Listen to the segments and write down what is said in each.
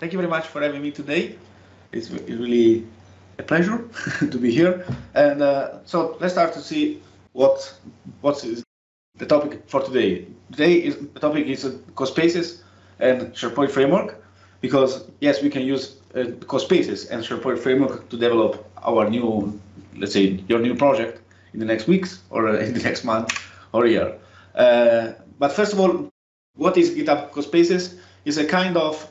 Thank you very much for having me today. It's really a pleasure to be here. And so let's start to see what is the topic for today. The topic is Codespaces and SharePoint Framework, because yes, we can use Codespaces and SharePoint Framework to develop our new, let's say, your new project in the next weeks or in the next month or year. But first of all, what is GitHub Codespaces? It's a kind of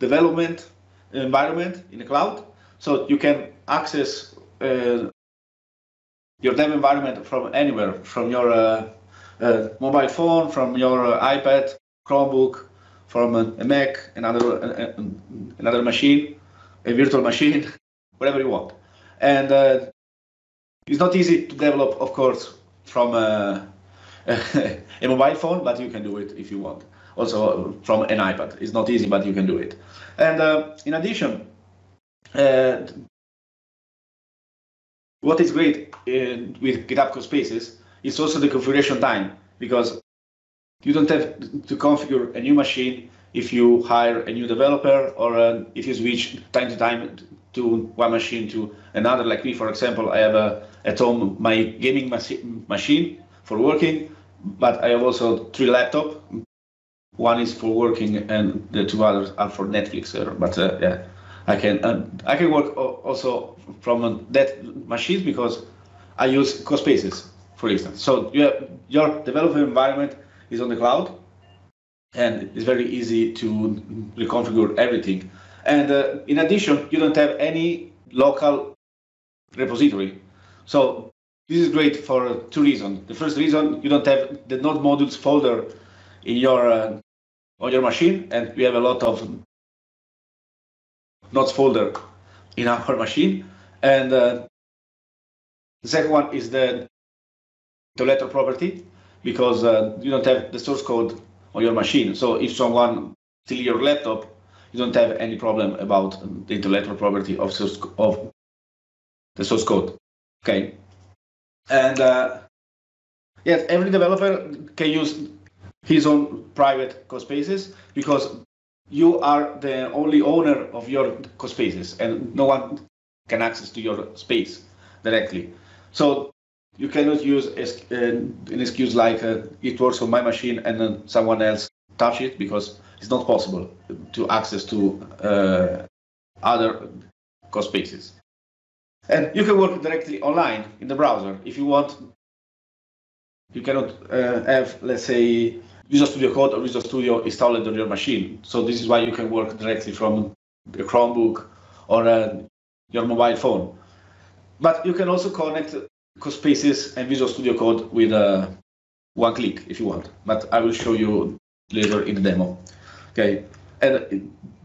development environment in the cloud, so you can access your dev environment from anywhere, from your mobile phone, from your iPad, Chromebook, from a Mac, another machine, a virtual machine, whatever you want. And it's not easy to develop, of course, from a mobile phone, but you can do it if you want. Also from an iPad. It's not easy, but you can do it. And in addition, what is great with GitHub Codespaces is also the configuration time, because you don't have to configure a new machine if you hire a new developer, or if you switch time to time to one machine to another. Like me, for example, I have at home my gaming machine for working, but I have also 3 laptops. One is for working, and the 2 others are for Netflix. But yeah, I can work also from that machine because I use Codespaces, for instance. So your developer environment is on the cloud, and it's very easy to reconfigure everything. And in addition, you don't have any local repository. So this is great for 2 reasons. The first reason, you don't have the node modules folder in your on your machine, and we have a lot of nodes folder in our machine. And the second one is the Toledo property, because you don't have the source code on your machine. So if someone steals your laptop, you don't have any problem about the intellectual property of the source code. Okay. And yes, every developer can use his own private Codespaces, because you are the only owner of your Codespaces, and no one can access to your space directly. So you cannot use an excuse like it works on my machine and then someone else touch it, because it's not possible to access to other Codespaces. And you can work directly online in the browser. If you want, you cannot have, let's say, Visual Studio Code or Visual Studio installed on your machine. So this is why you can work directly from the Chromebook or your mobile phone. But you can also connect Codespaces and Visual Studio Code with one click if you want. But I will show you later in the demo. Okay, and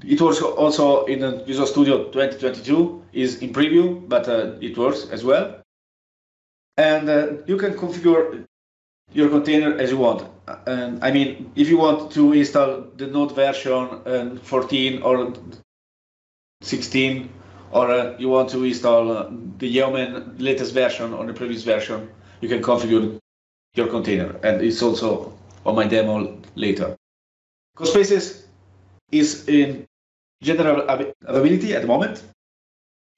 it works also in Visual Studio 2022. Is in preview, but it works as well. And you can configure your container as you want. And I mean, if you want to install the node version 14 or 16, or you want to install the Yeoman latest version or the previous version, you can configure your container. And it's also on my demo later. Codespaces is in general availability at the moment.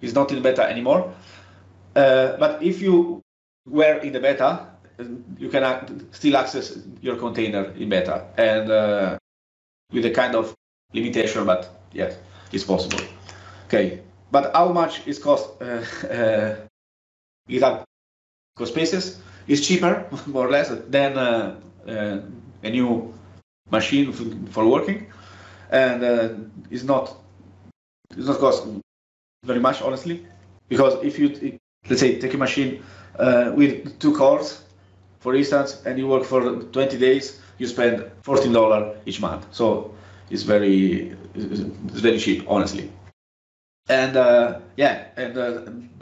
It's not in beta anymore. But if you were in the beta, you can still access your container in beta, and with a kind of limitation, but yes, it's possible. Okay, but how much is cost GitHub Codespaces? It's cheaper, more or less, than a new machine for working, and it's not cost very much, honestly, because if you, let's say, take a machine with 2 cores, for instance, and you work for 20 days, you spend $14 each month. So it's very cheap, honestly. And yeah, and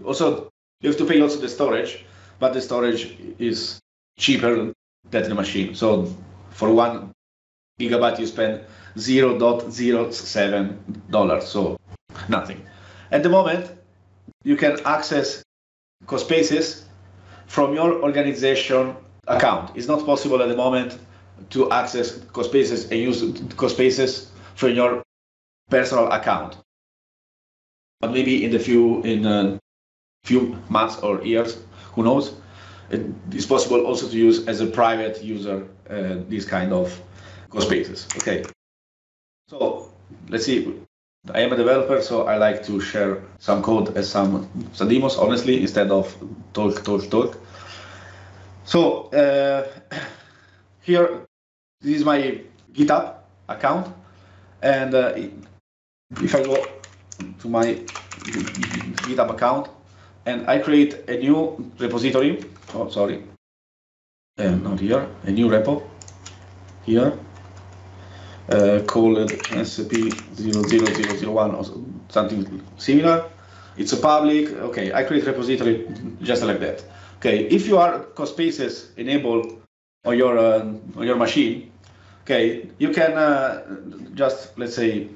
also you have to pay also the storage, but the storage is cheaper than the machine. So for 1 gigabyte, you spend $0.07, so nothing. At the moment, you can access Codespaces from your organization account. It's not possible at the moment to access Codespaces and use Codespaces from your personal account. But maybe in the few months or years, who knows, it is possible also to use as a private user these kind of Codespaces. Okay, so let's see. I am a developer, so I like to share some code as some demos, honestly, instead of talk. So here, this is my GitHub account, and if I go to my GitHub account and I create a new repository, oh sorry, not here, a new repo here, called SCP-00001 or something similar. It's a public. Okay, I create repository just like that. Okay, if you are Codespaces enabled on your machine, okay, you can just, let's say,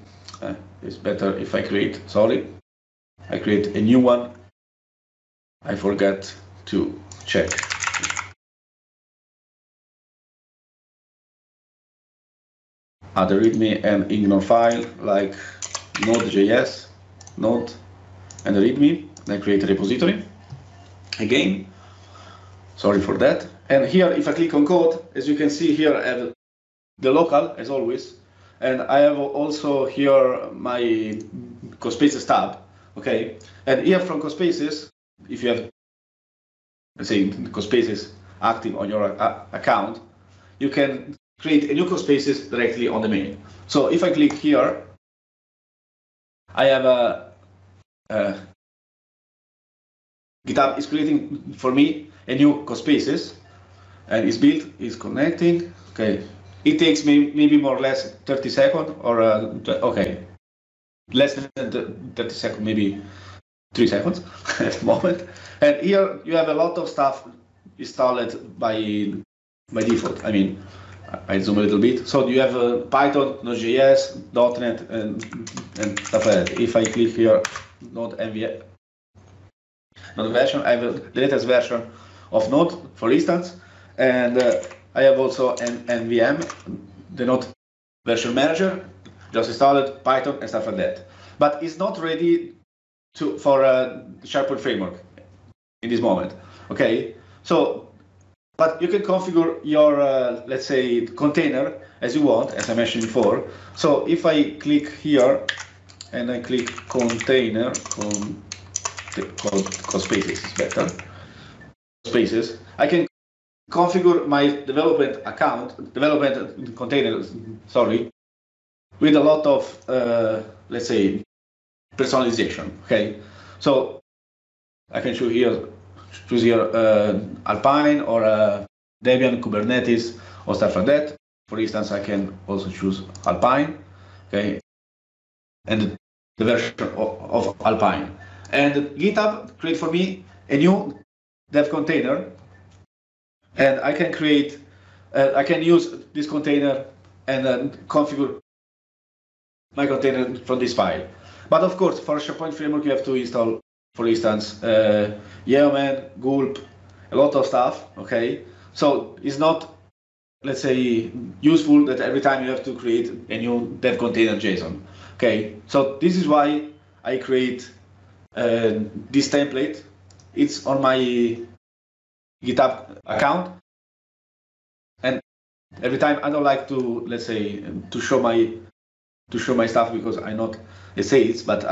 it's better if I create. Sorry, I create a new one. I forgot to check. The readme and ignore file like node.js, node, and the readme, then create a repository. Again, sorry for that. And here, if I click on code, as you can see here, I have the local, as always, and I have also here my Codespaces tab, okay? And here from Codespaces, if you have, let's say, Codespaces active on your account, you can create a new Codespaces directly on the main. So if I click here, I have a GitHub is creating for me a new Codespaces, and it's built, it's connecting. Okay, it takes me maybe more or less 30 seconds or okay, less than 30 seconds, maybe 3 seconds at the moment. And here you have a lot of stuff installed by default. I mean, I zoom a little bit. So you have Python, Node.js, .NET, and stuff like that. If I click here, Node NVM, Node version, I have the latest version of Node, for instance, and I have also an NVM, the Node version manager, just installed Python and stuff like that. But it's not ready for SharePoint framework in this moment. Okay, so. But you can configure your, let's say, container as you want, as I mentioned before. So if I click here and I click container, Codespaces is better, Codespaces, I can configure my development account, development container, sorry, with a lot of, let's say, personalization, okay? So I can show here, choose your Alpine or Debian, Kubernetes, or stuff like that. For instance, I can also choose Alpine, okay, and the version of Alpine. And GitHub create for me a new dev container, and I can create, I can use this container and configure my container from this file. But of course, for SharePoint framework, you have to install, for instance, Yeoman, Gulp, a lot of stuff, okay? So it's not, let's say, useful that every time you have to create a new devcontainer.json, okay? So this is why I create this template. It's on my GitHub account. And every time I don't like to, let's say, to show my stuff because I'm not a sales, but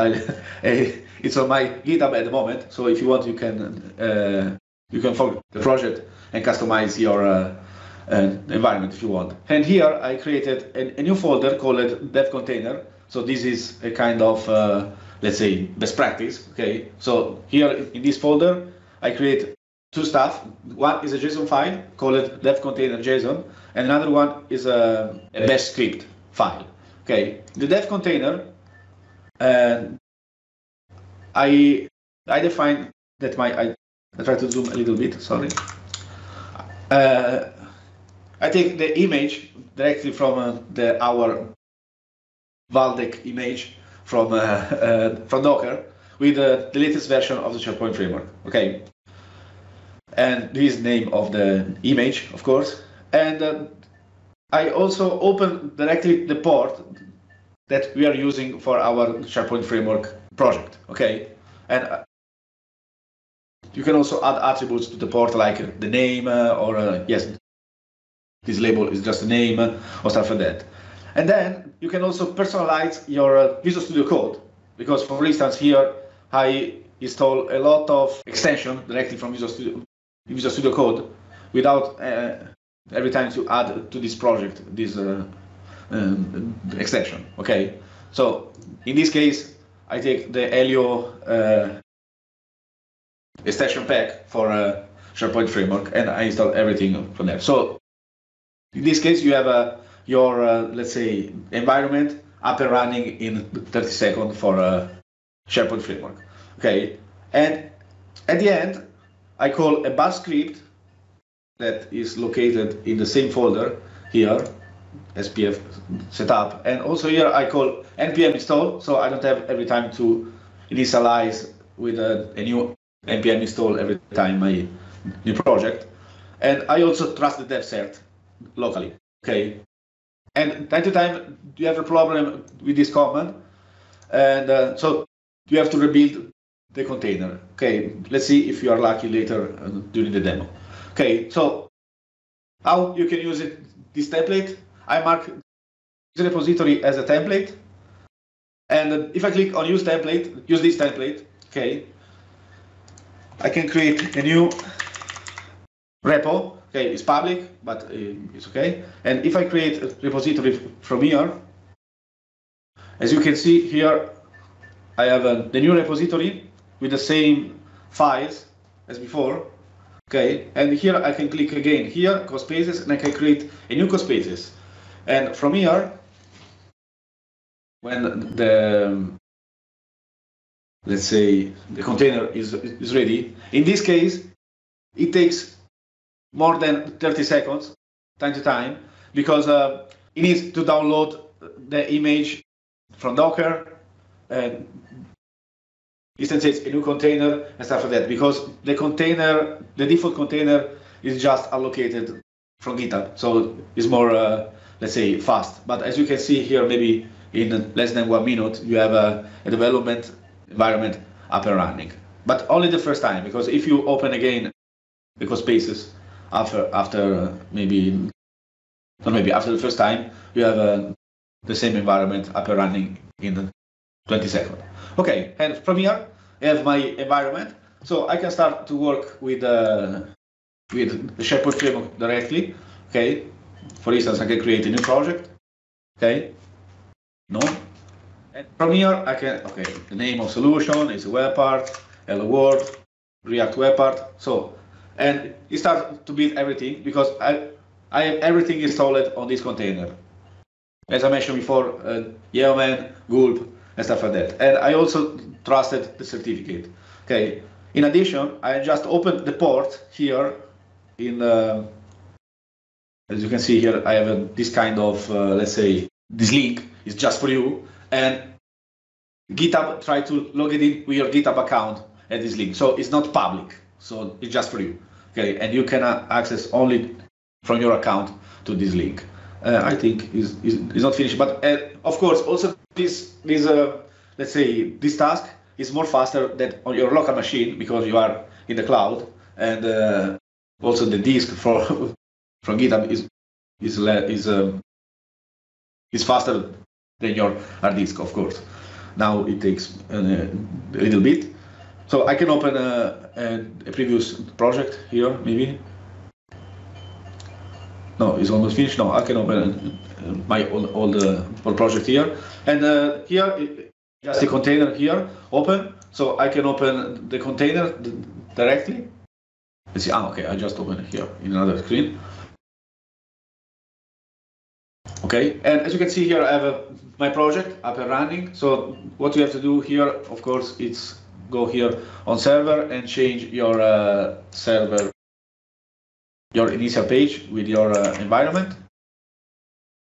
it's on my GitHub at the moment. So if you want, you can follow the project and customize your environment if you want. And here I created a new folder called dev container. So this is a kind of, let's say, best practice. Okay. So here in this folder, I create two stuff. One is a JSON file called devcontainer.json, and another one is a bash script file. Okay, the dev container, I define that my, I try to zoom a little bit, sorry. I take the image directly from our Valdec image from Docker with the latest version of the SharePoint framework, okay? And this is the name of the image, of course. And I also open directly the port that we are using for our SharePoint framework project, okay? And you can also add attributes to the port, like the name, or yes, this label is just a name, or stuff like that. And then you can also personalize your Visual Studio Code, because for instance here, I install a lot of extension directly from Visual Studio Code without every time to add to this project, this extension, okay? So in this case, I take the Helio extension pack for SharePoint framework and I install everything from there. So in this case, you have your, let's say, environment up and running in 30 seconds for SharePoint framework, okay? And at the end, I call a bash script that is located in the same folder here, SPF setup, and also here I call NPM install, so I don't have every time to initialize with a new NPM install every time my new project. And I also trust the devcert locally, okay? And time to time, you have a problem with this command, and so you have to rebuild the container, okay? Let's see if you are lucky later during the demo. Okay, so how you can use it, this template? I mark the repository as a template, and if I click on use template, use this template, okay, I can create a new repo, okay, it's public, but it's okay, and if I create a repository from here, as you can see here, I have the new repository with the same files as before. Okay, and here I can click again here, Codespaces, and I can create a new Codespaces. And from here, when the, let's say, the container is ready, in this case, it takes more than 30 seconds, time to time, because it needs to download the image from Docker, and instantiates a new container and stuff like that, because the container, the default container is just allocated from GitHub, so it's more, let's say, fast. But as you can see here, maybe in less than 1 minute, you have a development environment up and running. But only the first time, because if you open again the Codespaces after the first time, you have the same environment up and running in 20 seconds. Okay, and from here I have my environment, so I can start to work with the SharePoint framework directly. Okay, for instance, I can create a new project. Okay, no, and from here I can, okay, the name of solution is WebPart, Hello World, React WebPart. So, and it starts to build everything because I have everything installed on this container. As I mentioned before, Yeoman, Gulp, and stuff like that. And I also trusted the certificate. Okay. In addition, I just opened the port here. In as you can see here, I have this kind of let's say, this link is just for you. And GitHub try to log it in with your GitHub account at this link. So it's not public. So it's just for you. Okay. And you can access only from your account to this link. I think is not finished, but of course also this let's say, this task is more faster than on your local machine because you are in the cloud, and also the disk from GitHub is faster than your hard disk, of course. Now it takes a little bit, so I can open a previous project here maybe. No, it's almost finished. No, I can open my old project here. And here, just the container here, open. So I can open the container directly. Let's see, okay, I just opened it here in another screen. Okay, and as you can see here, I have my project up and running. So what you have to do here, of course, it's go here on server and change your server, your initial page with your environment,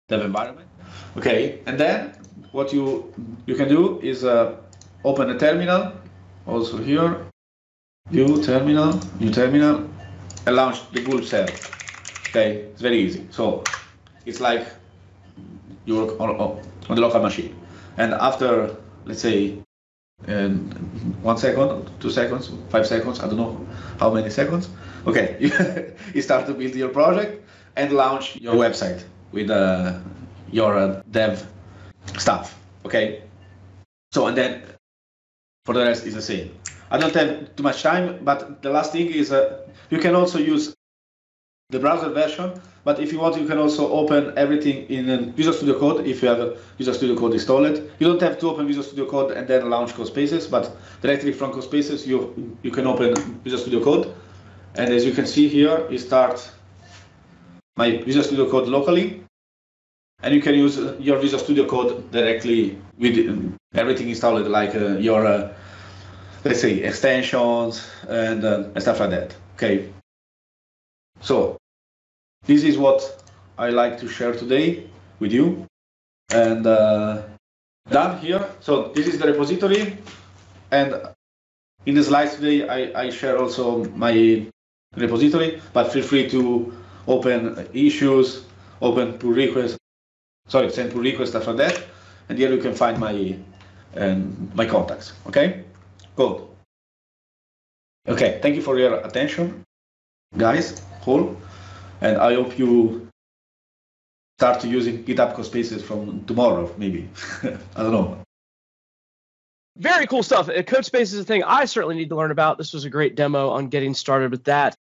dev environment. Okay, and then what you can do is open a terminal, also here, new terminal, and launch the Gulp server. Okay, it's very easy. So it's like your on the local machine. And after, let's say, 1 second, 2 seconds, 5 seconds, I don't know how many seconds. Okay, you start to build your project and launch your website with your dev stuff. Okay, so and then for the rest is the same. I don't have too much time, but the last thing is you can also use the browser version, but if you want, you can also open everything in Visual Studio Code if you have Visual Studio Code installed. You don't have to open Visual Studio Code and then launch Codespaces, but directly from Codespaces, you can open Visual Studio Code. And as you can see here, you start my Visual Studio Code locally, and you can use your Visual Studio Code directly with everything installed, like your, let's say, extensions and stuff like that, okay? So, this is what I like to share today with you, and done here. So this is the repository, and in the slides today I share also my repository, but feel free to open issues, open pull requests, sorry, send pull requests, stuff like that, and here you can find my my contacts. Okay, cool. Okay, thank you for your attention, guys. Cool. And I hope you start using GitHub Codespaces from tomorrow, maybe. I don't know. Very cool stuff. Codespaces is a thing I certainly need to learn about. This was a great demo on getting started with that.